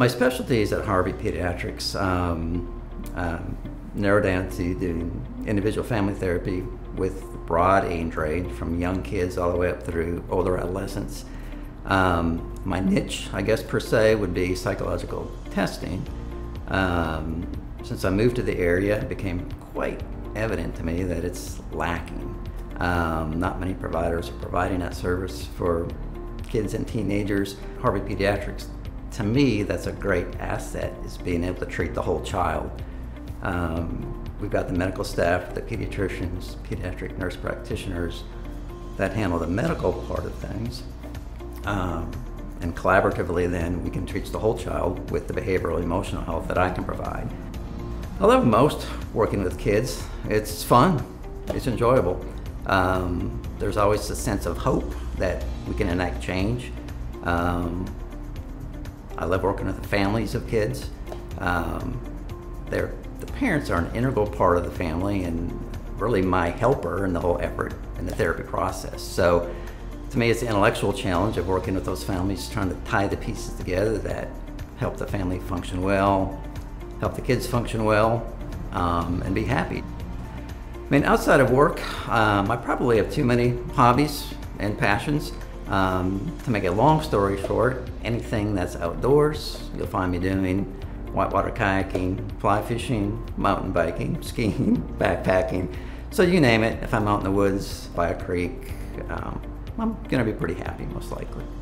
My specialty is at Harvey Pediatrics, neurodancy, doing individual family therapy with broad age range from young kids all the way up through older adolescents. My niche, I guess per se, would be psychological testing. Since I moved to the area, it became quite evident to me that it's lacking. Not many providers are providing that service for kids and teenagers. Harvey Pediatrics, to me, that's a great asset, is being able to treat the whole child. We've got the medical staff, the pediatricians, pediatric nurse practitioners that handle the medical part of things. And collaboratively then we can treat the whole child with the behavioral emotional health that I can provide. I love most working with kids. It's fun, it's enjoyable. There's always a sense of hope that we can enact change. I love working with the families of kids. The parents are an integral part of the family and really my helper in the whole effort and the therapy process. So to me, it's the intellectual challenge of working with those families, trying to tie the pieces together that help the family function well, help the kids function well, and be happy. I mean, outside of work, I probably have too many hobbies and passions. To make a long story short, anything that's outdoors, you'll find me doing whitewater kayaking, fly fishing, mountain biking, skiing, backpacking. So you name it, if I'm out in the woods, by a creek, I'm gonna be pretty happy most likely.